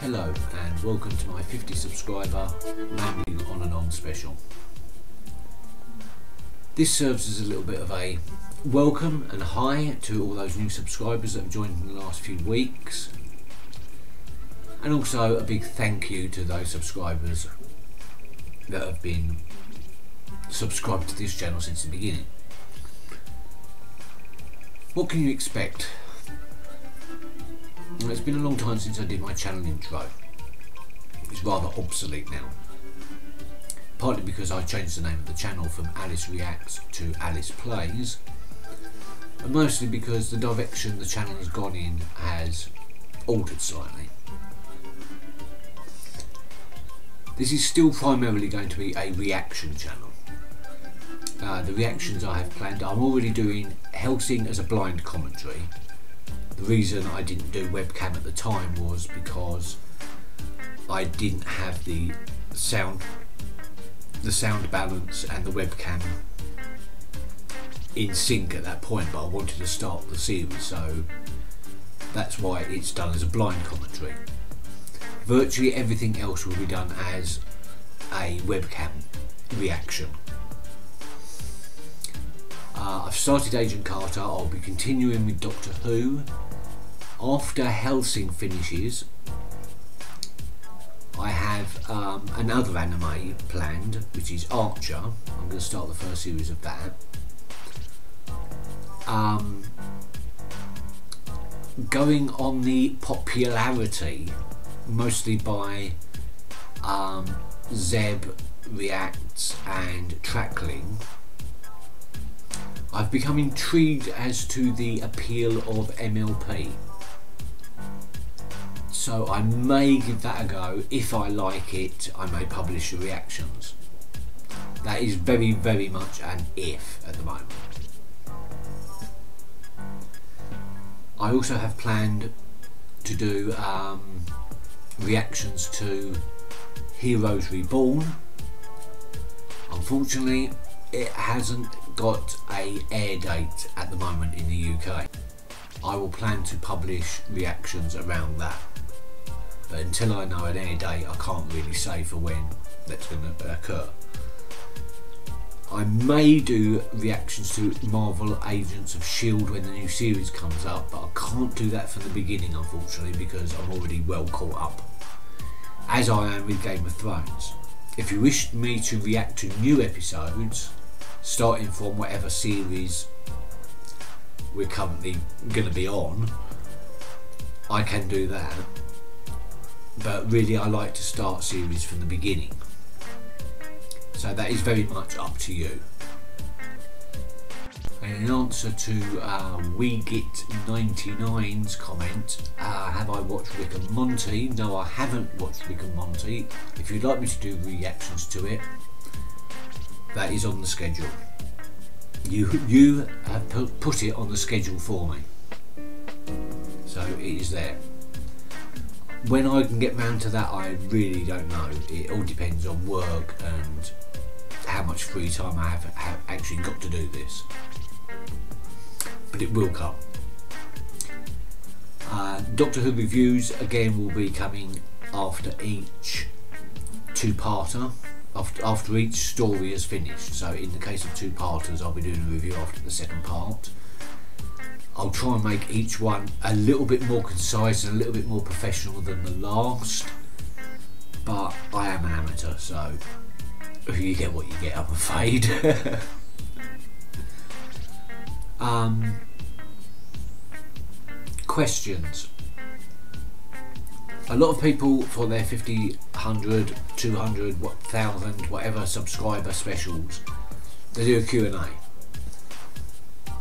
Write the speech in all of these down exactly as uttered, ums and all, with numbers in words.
Hello and welcome to my fifty subscriber rambling on and on special. This serves as a little bit of a welcome and hi to all those new subscribers that have joined in the last few weeks, and also a big thank you to those subscribers that have been subscribed to this channel since the beginning. What can you expect? It's been a long time since I did my channel intro. It's rather obsolete now. Partly because I changed the name of the channel from Alice Reacts to Alice Plays, and mostly because the direction the channel has gone in has altered slightly. This is still primarily going to be a reaction channel. Uh, the reactions I have planned, I'm already doing Hellsing as a blind commentary. The reason I didn't do webcam at the time was because I didn't have the sound the sound balance and the webcam in sync at that point, but I wanted to start the series, so that's why it's done as a blind commentary. Virtually everything else will be done as a webcam reaction. Uh, I've started Agent Carter. I'll be continuing with Doctor Who. After Hellsing finishes, I have um, another anime planned, which is Archer. I'm going to start the first series of that. Um, going on the popularity, mostly by um, Zeb Reacts and Trackling, I've become intrigued as to the appeal of M L P, so I may give that a go. If I like it, I may publish the reactions. That is very, very much an if at the moment. I also have planned to do um, reactions to Heroes Reborn. Unfortunately, it hasn't got a air date at the moment in the U K. I will plan to publish reactions around that, but until I know an air date, I can't really say for when that's going to occur. I may do reactions to Marvel Agents of S H I E L D when the new series comes up, but I can't do that from the beginning, unfortunately, because I'm already well caught up, as I am with Game of Thrones. If you wished me to react to new episodes, starting from whatever series we're currently going to be on, I can do that, but really I like to start series from the beginning, so that is very much up to you. And in answer to uh, WeGit ninety-nine's comment, uh, have I watched Rick and Morty? No, I haven't watched Rick and Morty. If you'd like me to do reactions to it, that is on the schedule. You you have put it on the schedule for me, so it is there. When I can get round to that, I really don't know. It all depends on work and how much free time I have, have actually got to do this. But it will come. Uh, Doctor Who reviews again will be coming after each two-parter. After, after each story is finished, so in the case of two-parters, I'll be doing a review after the second part. I'll try and make each one a little bit more concise and a little bit more professional than the last, but I am an amateur, so you get what you get, I'm afraid. um, questions. A lot of people, for their fifty, one hundred, two hundred, one thousand, whatever subscriber specials, they do a Q and A.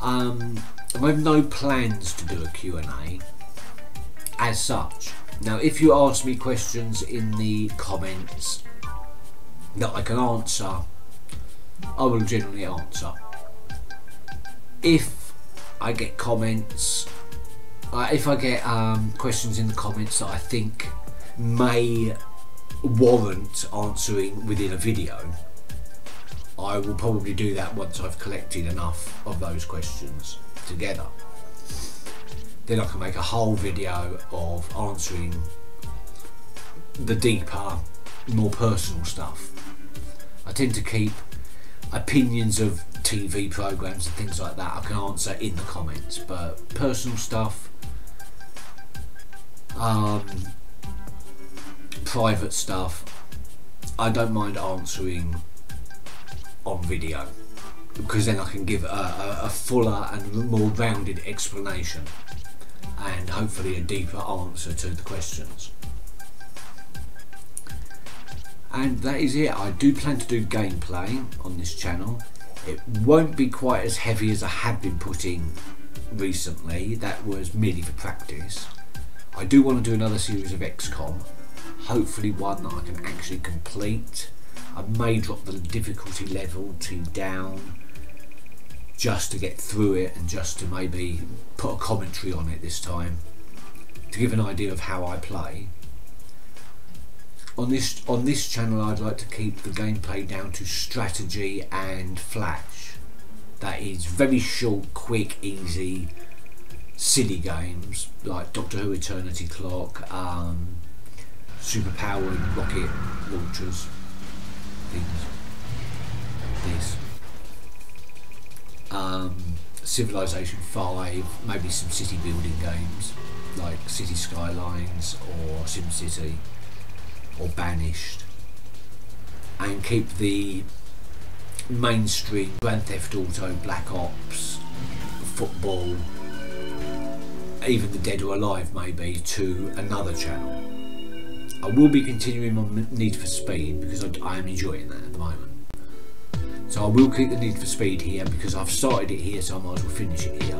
Um, I have no plans to do a Q and A as such. Now, if you ask me questions in the comments that I can answer, I will generally answer. If I get comments Uh, if I get um, questions in the comments that I think may warrant answering within a video, I will probably do that once I've collected enough of those questions together. then I can make a whole video of answering the deeper, more personal stuff. I tend to keep opinions of T V programs and things like that I can answer in the comments, but personal stuff, um, private stuff, I don't mind answering on video, because then I can give a, a, a fuller and more rounded explanation and hopefully a deeper answer to the questions. And that is it. I do plan to do gameplay on this channel. It won't be quite as heavy as I have been putting recently. That was merely for practice. I do want to do another series of X COM, hopefully one that I can actually complete. I may drop the difficulty level to down just to get through it and just to maybe put a commentary on it this time to give an idea of how I play. On this, on this channel I'd like to keep the gameplay down to strategy and flash. That is very short, quick, easy, silly games like Doctor Who Eternity Clock, um, Superpowered Rocket Launchers, things, this, um, Civilization five, maybe some city building games like City Skylines or SimCity, or Banished, and keep the mainstream Grand Theft Auto, Black Ops, football, even the Dead or Alive maybe, to another channel. I will be continuing on Need for Speed because I, I am enjoying that at the moment. So I will keep the Need for Speed here because I've started it here, so I might as well finish it here.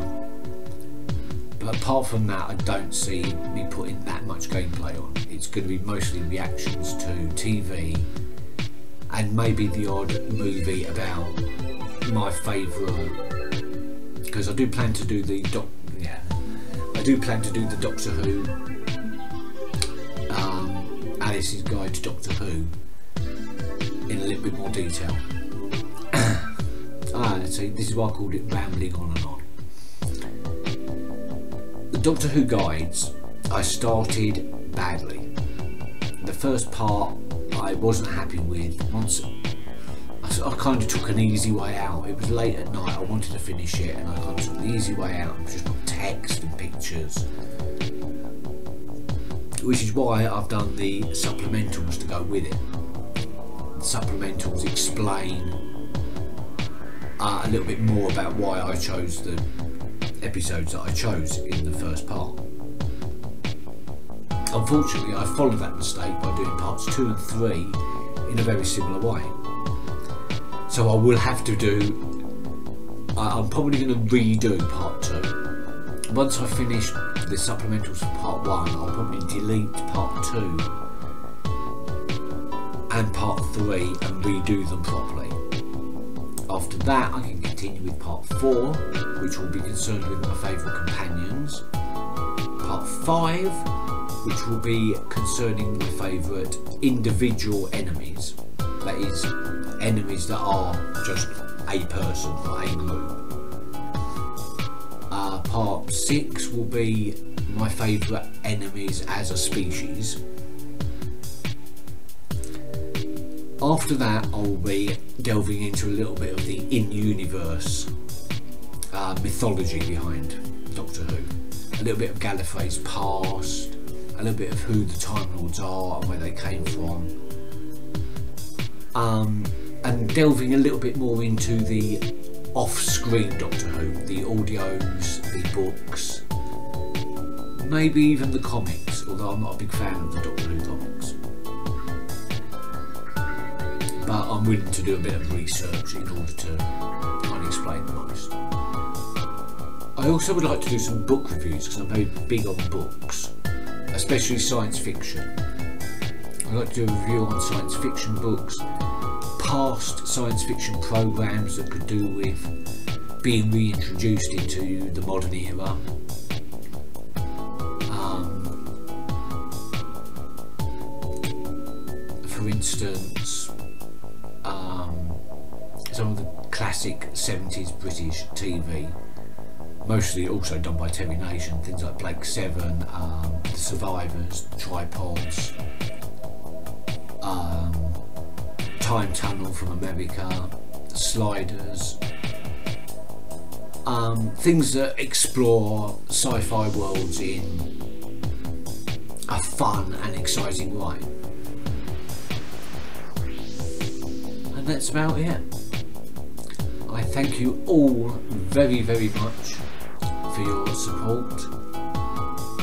But apart from that, I don't see me putting that much gameplay on. It's going to be mostly reactions to T V and maybe the odd movie about my favourite, because I do plan to do the doc. Yeah, I do plan to do the Doctor Who, um, Alice's Guide to Doctor Who, in a little bit more detail. Ah, see, this is why I called it rambling on and on. Doctor Who Guides, I started badly. The first part I wasn't happy with. Once I, I kind of took an easy way out. It was late at night, I wanted to finish it, and I kind of took the easy way out and just got text and pictures, which is why I've done the supplementals to go with it. The supplementals explain uh, a little bit more about why I chose the episodes that I chose in the first part. Unfortunately, I followed that mistake by doing parts two and three in a very similar way. So I will have to do, I'm probably going to redo part two. Once I finish the supplementals for part one, I'll probably delete part two and part three and redo them properly. After that, I can continue with part four, which will be concerned with my favourite companions. Part five, which will be concerning my favourite individual enemies. That is, enemies that are just a person or a group. Uh, part six will be my favourite enemies as a species. After that, I'll be delving into a little bit of the in-universe uh, mythology behind Doctor Who. A little bit of Gallifrey's past, a little bit of who the Time Lords are and where they came from. Um, and delving a little bit more into the off-screen Doctor Who, the audios, the books, maybe even the comics, although I'm not a big fan of the Doctor Who comics. But I'm willing to do a bit of research in order to kind of explain the most. I also would like to do some book reviews because I'm very big on books, especially science fiction. I'd like to do a review on science fiction books, past science fiction programs that could do with being reintroduced into the modern era. Um, for instance, some of the classic seventies British T V mostly also done by Terry Nation, things like Blake Seven, um, Survivors, Tripods, um, Time Tunnel from America, Sliders, um, things that explore sci-fi worlds in a fun and exciting ride. And that's about it. I thank you all very, very much for your support,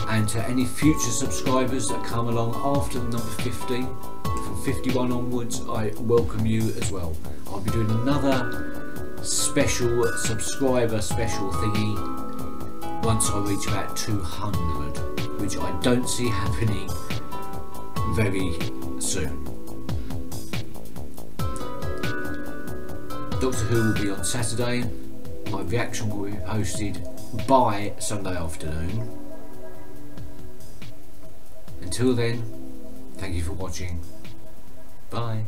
and to any future subscribers that come along after the number fifty, from fifty-one onwards, I welcome you as well. I'll be doing another special subscriber special thingy once I reach about two hundred. Which I don't see happening very soon. Doctor Who will be on Saturday. My reaction will be posted by Sunday afternoon. Until then, thank you for watching. Bye.